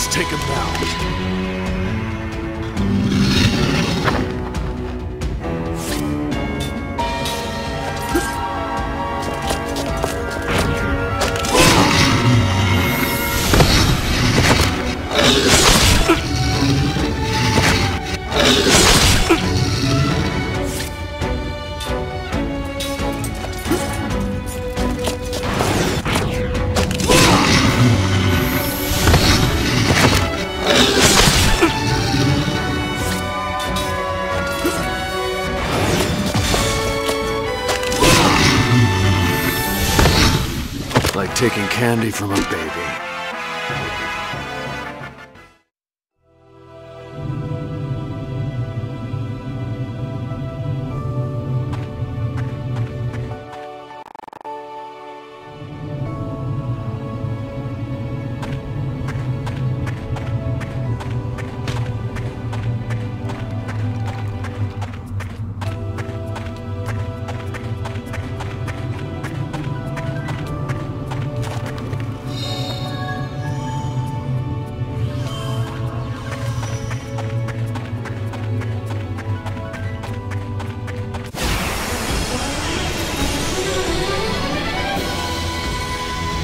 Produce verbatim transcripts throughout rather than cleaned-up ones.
Let's take him down. Taking candy from a baby.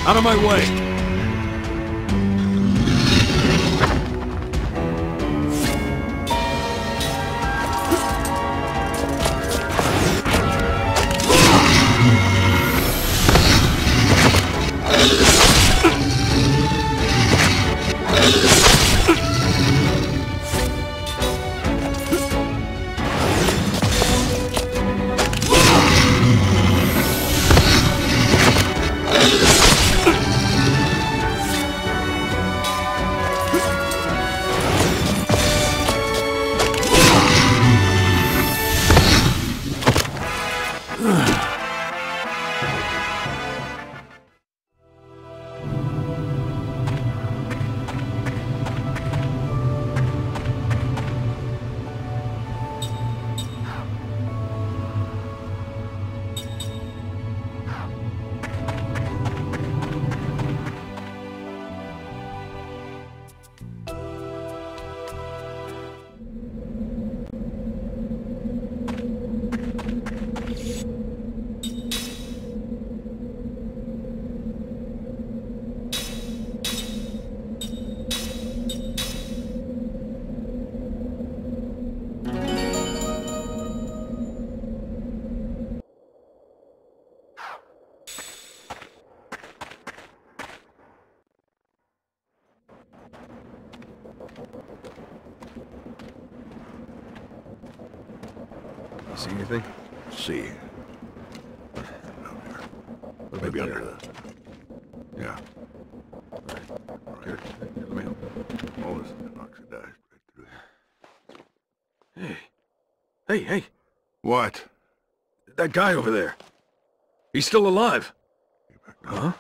Out of my way! See anything? See. Down there. Maybe under the... Yeah. All right. All right. Here. Let me help. All this oxidized right through here. Hey. Hey, hey. What? That guy over there. He's still alive. Huh?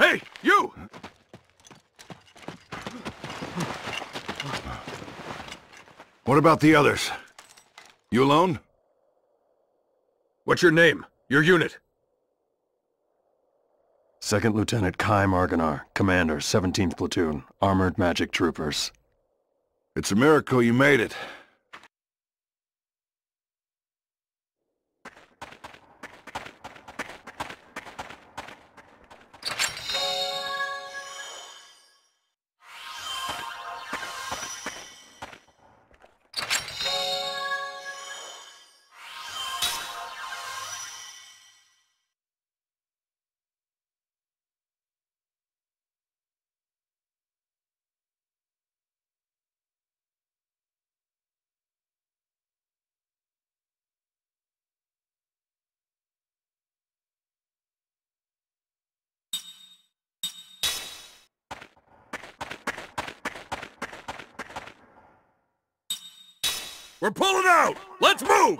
Hey, you! What about the others? You alone? What's your name? Your unit? Second Lieutenant Kai Marganar, Commander, seventeenth Platoon, Armored Magic Troopers. It's a miracle you made it. We're pulling out! Let's move!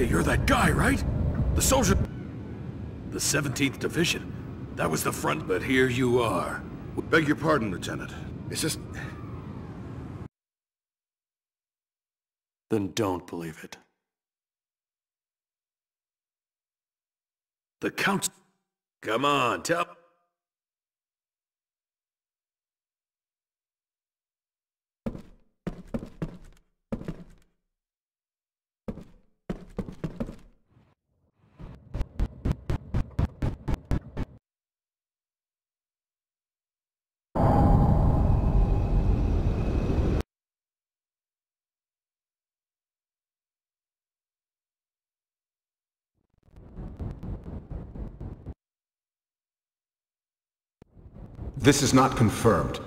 Hey, you're that guy, right? The soldier... The seventeenth Division. That was the front, but here you are. We beg your pardon, Lieutenant. It's just... Then don't believe it. The council... Come on, tell... This is not confirmed.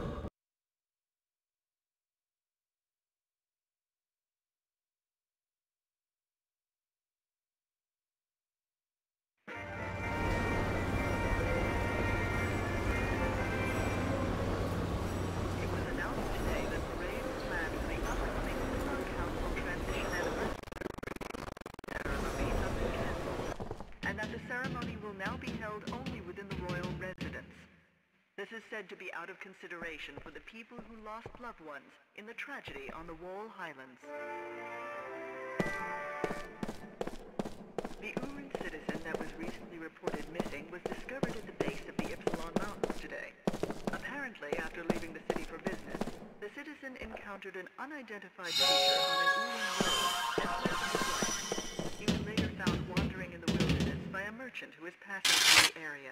Out of consideration for the people who lost loved ones in the tragedy on the Wall Highlands. The Uren citizen that was recently reported missing was discovered at the base of the Ypsilon Mountains today. Apparently, after leaving the city for business, the citizen encountered an unidentified creature on an Uren road and took his life. He was later found wandering in the wilderness by a merchant who was passing through the area.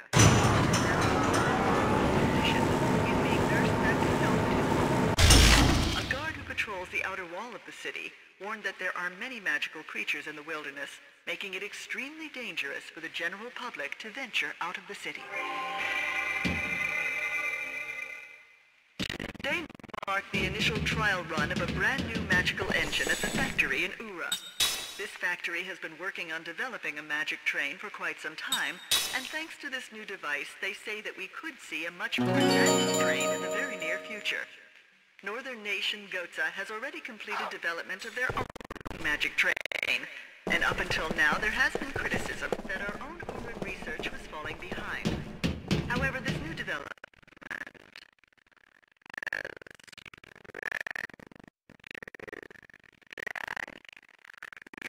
He's being nursed back to Zone two. A guard who patrols the outer wall of the city warned that there are many magical creatures in the wilderness, making it extremely dangerous for the general public to venture out of the city. Today marked the initial trial run of a brand new magical engine at the factory in Ura. This factory has been working on developing a magic train for quite some time, and thanks to this new device, they say that we could see a much more advanced train in the very near future. Northern nation Gotza has already completed development of their own magic train, and up until now there has been criticism that our own Uren research was falling behind. However, this new development...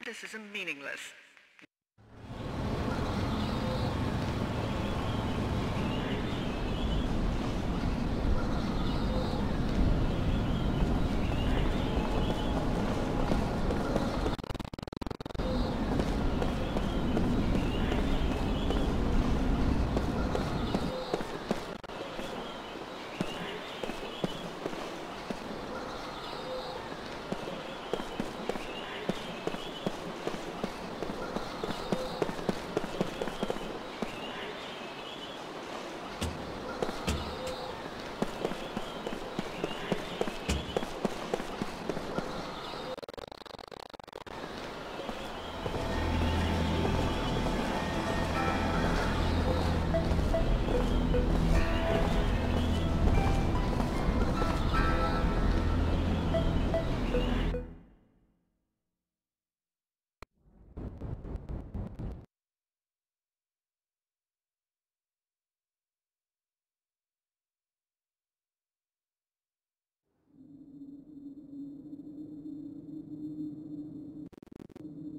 This is meaningless.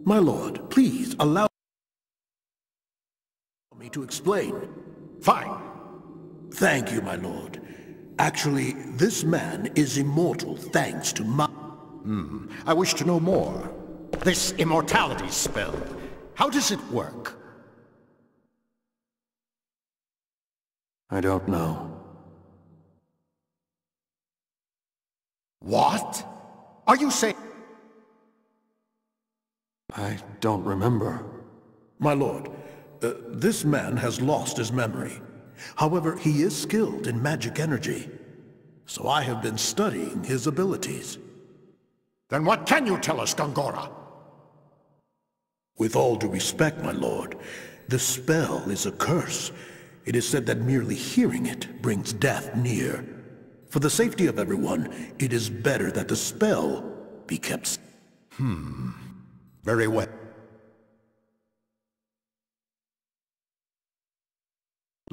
My lord, please allow me to explain. Fine. Thank you, my lord. Actually, this man is immortal thanks to my... Hmm. I wish to know more. This immortality spell, how does it work? I don't know. What? Are you saying... I don't remember. My lord, uh, this man has lost his memory. However, he is skilled in magic energy. So I have been studying his abilities. Then what can you tell us, Gongora? With all due respect, my lord, the spell is a curse. It is said that merely hearing it brings death near. For the safety of everyone, it is better that the spell be kept... Hmm... Very well.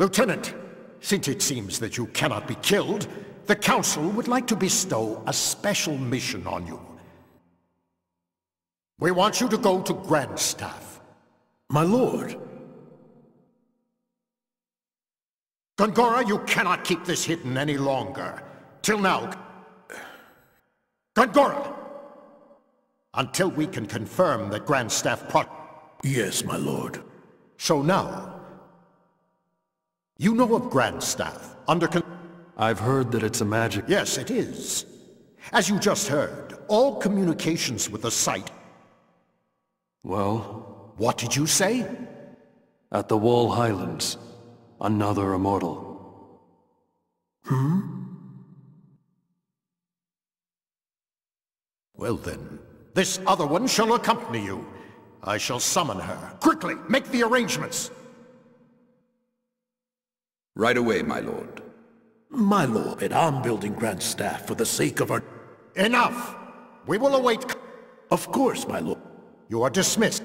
Lieutenant, since it seems that you cannot be killed, the Council would like to bestow a special mission on you. We want you to go to Grand Staff. My lord. Gongora, you cannot keep this hidden any longer. Till now... Gongora! Until we can confirm that Grand Staff pro... Yes, my lord. So now... You know of Grand Staff, under con... I've heard that it's a magic... Yes, it is. As you just heard, all communications with the site... Well? What did you say? At the Wall Highlands. Another immortal. Hmm? Well then, this other one shall accompany you. I shall summon her. Quickly, make the arrangements! Right away, my lord. My lord, I'm building Grand Staff for the sake of our... Enough! We will await... Of course, my lord. You are dismissed.